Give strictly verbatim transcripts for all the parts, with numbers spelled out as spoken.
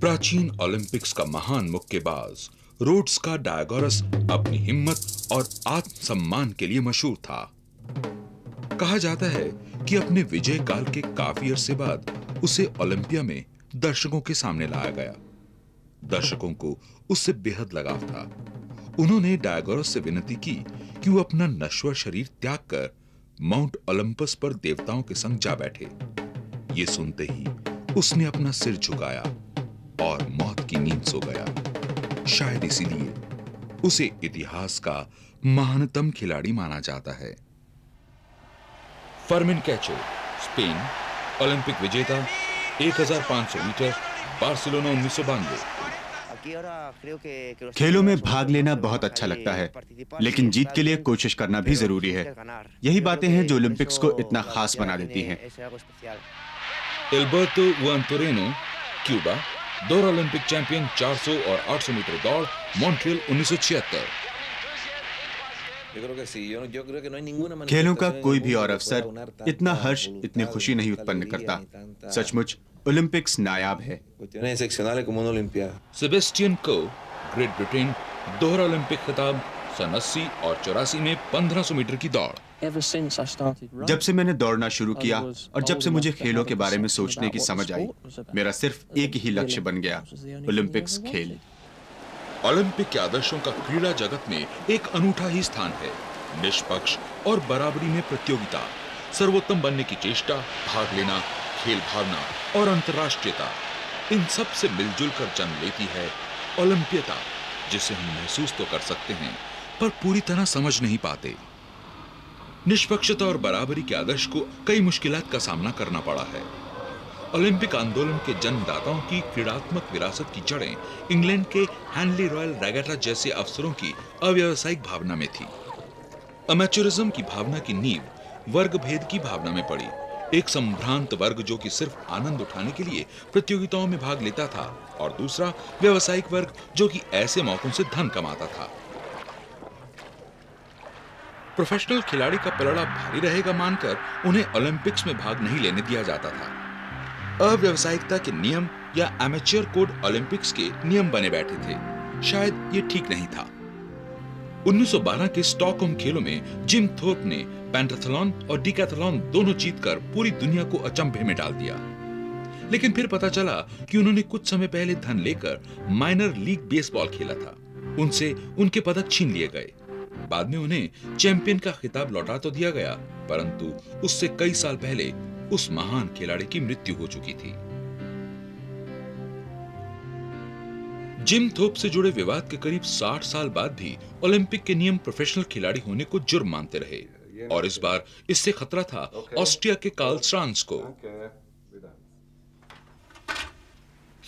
प्राचीन ओलंपिक्स का महान मुक्केबाज रोड्स का डायगोरस अपनी हिम्मत और आत्मसम्मान के लिए मशहूर था। कहा जाता है कि अपने विजय काल के काफी अरसे बाद उसे ओलंपिया में दर्शकों के सामने लाया गया। दर्शकों को उससे बेहद लगाव था। उन्होंने डायगोरस से विनती की कि वो अपना नश्वर शरीर त्याग कर माउंट ओलंपस पर देवताओं के संग जा बैठे। ये सुनते ही उसने अपना सिर झुकाया और मौत की नींद सो गया। शायद इसीलिए उसे इतिहास का महानतम खिलाड़ी माना जाता है। फर्मिन कैचो, स्पेन, ओलंपिक विजेता, एक हजार पाँच सौ मीटर, बार्सिलोना उन्नीस सौ बानवे। खेलों में भाग लेना बहुत अच्छा लगता है, लेकिन जीत के लिए कोशिश करना भी जरूरी है। यही बातें हैं जो ओलंपिक्स को इतना खास बना देती हैं। एल्बर्टो वांटोरेनो, क्यूबा, दो ओलंपिक चैंपियन, चार सौ और आठ सौ मीटर दौड़, मॉन्ट्रियल उन्नीस सौ छिहत्तर। खेलों का कोई भी और अवसर इतना हर्ष, इतनी खुशी नहीं उत्पन्न करता। सचमुच ओलंपिक्स नायाब है। सेबेस्टियन को, ग्रेट ब्रिटेन, दोहरा ओलंपिक खिताब, सन अस्सी और चौरासी में पंद्रह सौ मीटर की दौड़। जब से मैंने दौड़ना शुरू किया और जब से मुझे खेलों के बारे में सोचने की समझ आई, मेरा सिर्फ एक ही लक्ष्य बन गया, ओलंपिक्स खेल। ओलंपिक के आदर्शों का क्रीड़ा जगत में एक अनूठा ही स्थान है। निष्पक्ष और बराबरी में प्रतियोगिता, सर्वोत्तम बनने की चेष्टा, भाग लेना, खेल भावना और अंतर्राष्ट्रीयता, इन सब से मिलजुल कर जन्म लेती है ओलंपियता, जिसे हम महसूस तो कर सकते हैं पर पूरी तरह समझ नहीं पाते। निष्पक्षता और बराबरी के आदर्श को कई मुश्किलात का सामना करना पड़ा है। ओलंपिक आंदोलन के जन्मदाताओं की क्रीड़ात्मक विरासत की जड़ें इंग्लैंड के हैनली रॉयल रैगेटा जैसे अफसरों की अव्यावसायिक भावना में थी। अमेच्योरिज्म की भावना की नींव वर्ग भेद की भावना में पड़ी। एक संभ्रांत वर्ग जो कि सिर्फ आनंद उठाने के लिए प्रतियोगिताओं में भाग लेता था और दूसरा व्यावसायिक वर्ग जो कि ऐसे मौकों से धन कमाता था। प्रोफेशनल खिलाड़ी का पलड़ा भारी रहेगा मानकर उन्हें ओलंपिक्स में भाग नहीं लेने दिया जाता था। अव्यावसायिकता के नियम या एमेच्योर कोड ओलंपिक्स के नियम बने बैठे थे। शायद ये ठीक नहीं था। उन्नीस सौ बारह के स्टॉकहोम खेलों में जिम थोप ने पेंटाथलॉन और डिकैथलॉन दोनों जीतकर पूरी दुनिया को अचंभे में डाल दिया। लेकिन फिर पता चला कि उन्होंने कुछ समय पहले धन लेकर माइनर लीग बेसबॉल खेला था। उनसे उनके पदक छीन लिए गए। बाद में उन्हें चैंपियन का खिताब लौटा तो दिया गया, परंतु उससे कई साल पहले उस महान खिलाड़ी की मृत्यु हो चुकी थी। जिम थोप से जुड़े विवाद के करीब साठ साल बाद भी ओलंपिक के नियम प्रोफेशनल खिलाड़ी होने को जुर्म मानते रहे और इस बार इससे खतरा था ऑस्ट्रिया के कार्ल श्रांज को।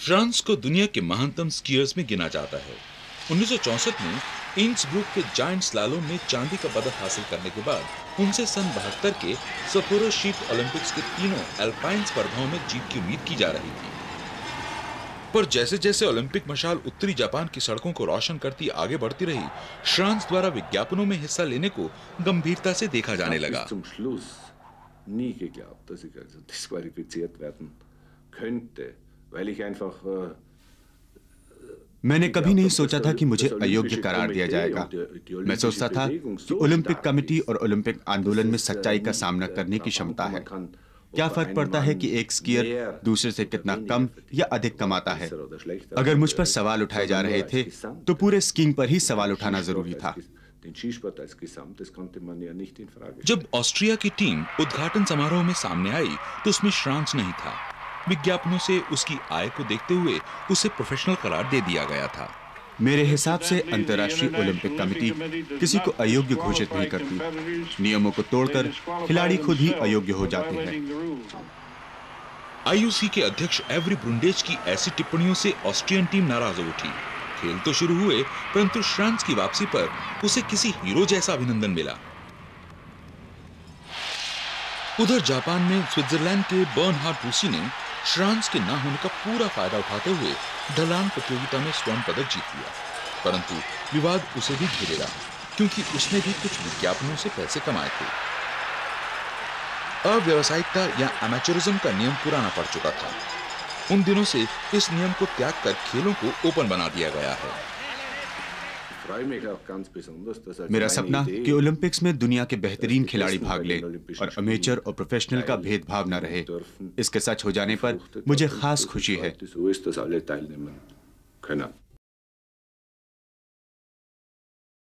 श्रांज को दुनिया के महानतम स्कीयर्स में गिना जाता है। उन्नीस सौ चौसठ में इंसब्रुक के जायंट स्लैलोम में चांदी का पदक हासिल करने के बाद उनसे सन बहत्तर के सप्पोरो शीत ओलंपिक्स के तीनों अल्पाइन स्पर्धाओं में जीत की उम्मीद की जा रही थी। पर जैसे जैसे ओलंपिक मशाल उत्तरी जापान की सड़कों को रोशन करती आगे बढ़ती रही, श्रांस द्वारा विज्ञापनों में हिस्सा लेने को गंभीरता से देखा जाने लगा। मैंने कभी नहीं सोचा था कि मुझे अयोग्य करार दिया जाएगा। मैं सोचता था कि ओलंपिक कमेटी और ओलंपिक आंदोलन में सच्चाई का सामना करने की क्षमता है। क्या फर्क पड़ता है कि एक स्कीयर दूसरे से कितना कम या अधिक कमाता है। अगर मुझ पर सवाल उठाए जा रहे थे तो पूरे स्कीइंग पर ही सवाल उठाना जरूरी था। जब ऑस्ट्रिया की टीम उद्घाटन समारोह में सामने आई तो उसमें श्रांच नहीं था। विज्ञापनों से उसकी आय को देखते हुए उसे प्रोफेशनल करार दे दिया गया था। मेरे हिसाब से अंतर्राष्ट्रीय ओलंपिक कमेटी किसी को अयोग्य घोषित नहीं करती। नियमों को तोड़कर खिलाड़ी खुद ही अयोग्य हो जाते हैं। आईओसी के अध्यक्ष एवरी ब्रुंडेज की ऐसी टिप्पणियों से ऑस्ट्रियन टीम नाराज हो उठी। खेल तो शुरू हुए, परंतु श्रांस की वापसी पर उसे किसी हीरो जैसा अभिनंदन मिला। उधर जापान में स्विट्जरलैंड के बर्नहार्ड रूसी ने श्रांस के ना होने का पूरा फायदा उठाते हुए ढलान प्रतियोगिता में स्वर्ण पदक जीत लिया, परंतु विवाद उसे भी घेरेगा क्योंकि उसने भी कुछ विज्ञापनों से पैसे कमाए थे। अव्यावसायिकता या अमेच्योरिज्म का नियम पुराना पड़ चुका था। उन दिनों से इस नियम को त्याग कर खेलों को ओपन बना दिया गया है। मेरा सपना कि ओलंपिक्स में दुनिया के बेहतरीन खिलाड़ी भाग लें और अमेचर और प्रोफेशनल का भेदभाव न रहे, इसके सच हो जाने पर मुझे खास खुशी है।